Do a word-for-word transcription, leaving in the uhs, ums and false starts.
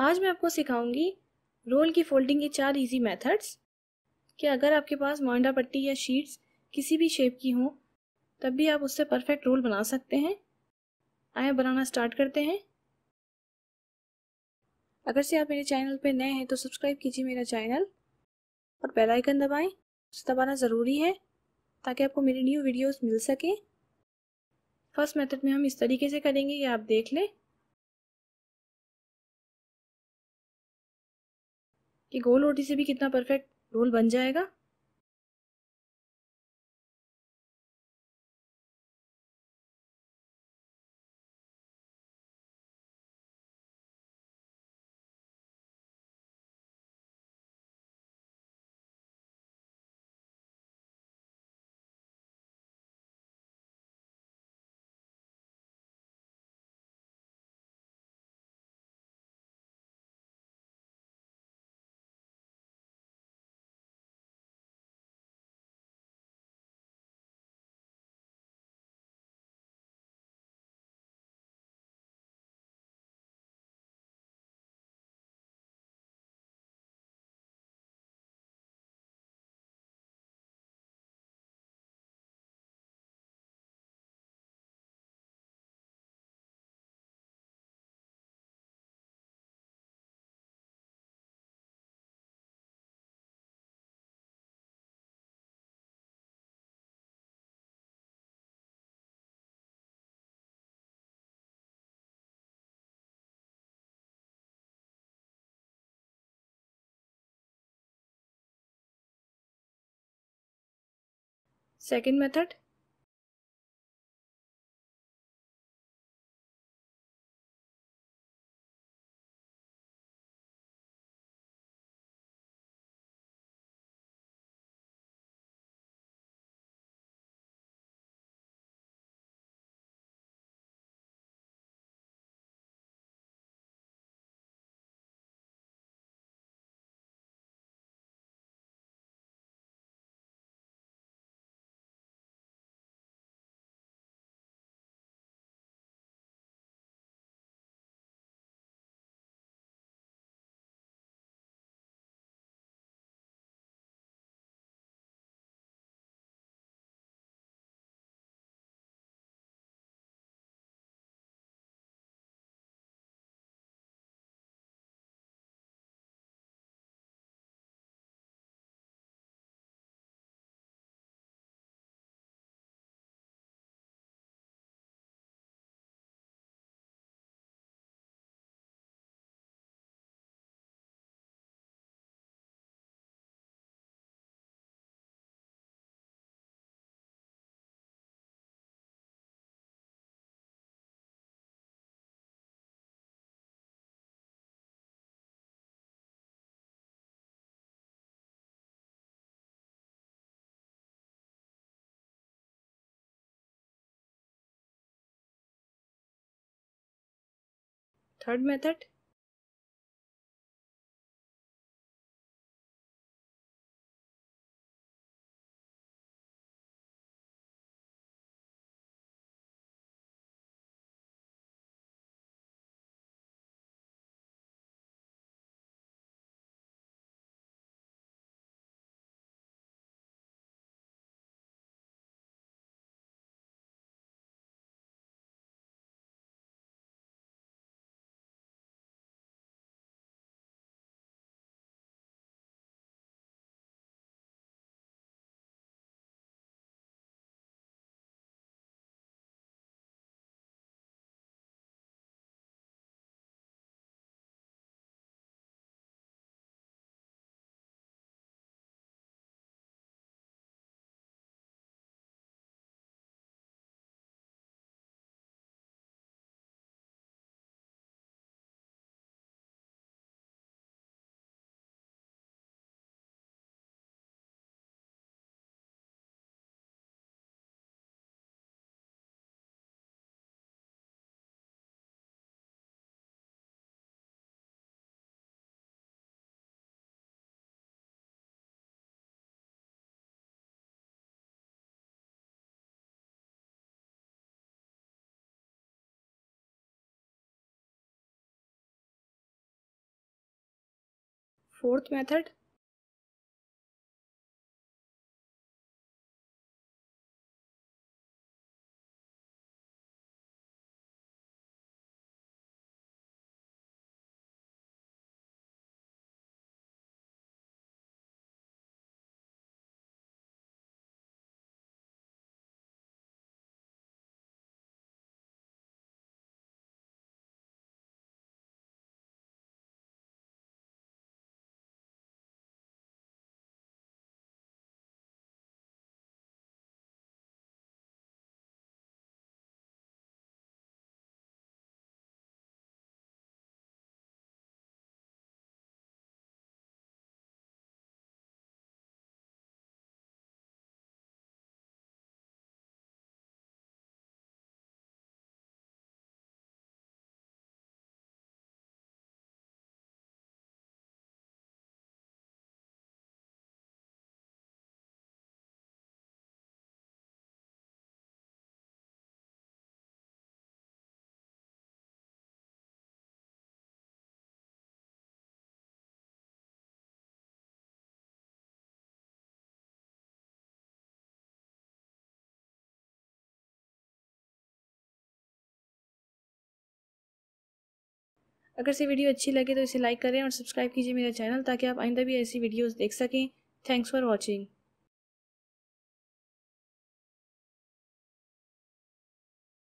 आज मैं आपको सिखाऊंगी रोल की फोल्डिंग के चार इजी मेथड्स कि अगर आपके पास मोइंडा पट्टी या शीट्स किसी भी शेप की हो तब भी आप उससे परफेक्ट रोल बना सकते हैं। आइए बनाना स्टार्ट करते हैं। अगर से आप मेरे चैनल पर नए हैं तो सब्सक्राइब कीजिए मेरा चैनल और बेल आइकन दबाएं। उसे दबाना ज़रूरी है ताकि आपको मेरी न्यू वीडियोस मिल सकें। फर्स्ट मेथड में हम इस तरीके से करेंगे, ये आप देख लें कि गोल रोटी से भी कितना परफेक्ट रोल बन जाएगा। Second method, third method, fourth method, अगर से वीडियो अच्छी लगे तो इसे लाइक करें और सब्सक्राइब कीजिए मेरा चैनल ताकि आप आइंदा भी ऐसी वीडियोस देख सकें। Thanks for watching.